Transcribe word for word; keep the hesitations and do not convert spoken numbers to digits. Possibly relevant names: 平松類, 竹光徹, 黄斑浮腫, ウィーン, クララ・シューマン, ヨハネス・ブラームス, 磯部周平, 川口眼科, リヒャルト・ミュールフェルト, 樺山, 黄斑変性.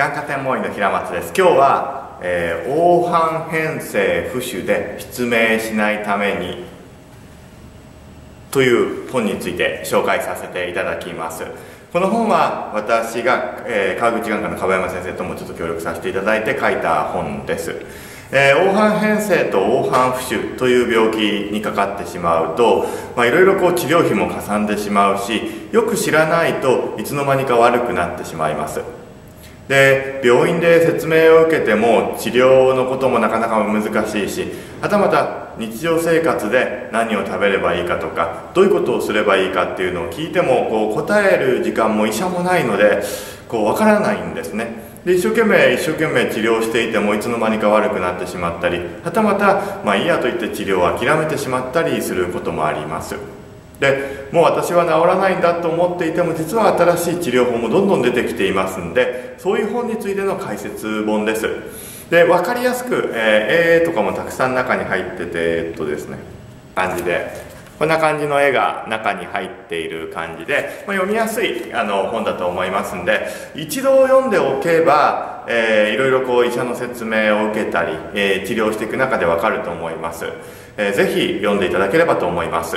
眼科天文医の平松です。今日は、えー、黄斑変性浮腫で失明しないためにという本について紹介させていただきます。この本は私が、えー、川口眼科の樺山先生ともちょっと協力させていただいて書いた本です。えー、黄斑変性と黄斑浮腫という病気にかかってしまうと、まあ、いろいろこう治療費もかさんでしまうし、よく知らないといつの間にか悪くなってしまいます。で、病院で説明を受けても治療のこともなかなか難しいし、はたまた日常生活で何を食べればいいかとか、どういうことをすればいいかっていうのを聞いてもこう答える時間も医者もないので、こうわからないんですね。で、一生懸命一生懸命治療していてもいつの間にか悪くなってしまったり、はたまたまあいいやと言って治療を諦めてしまったりすることもあります。で、もう私は治らないんだと思っていても、実は新しい治療法もどんどん出てきていますんで、そういう本についての解説本です。で、分かりやすく、えー、絵とかもたくさん中に入ってて、えっとですね、感じで。こんな感じの絵が中に入っている感じで、まあ、読みやすいあの本だと思いますんで、一度読んでおけば、えー、いろいろこう医者の説明を受けたり、えー、治療していく中でわかると思います。えー、ぜひ読んでいただければと思います。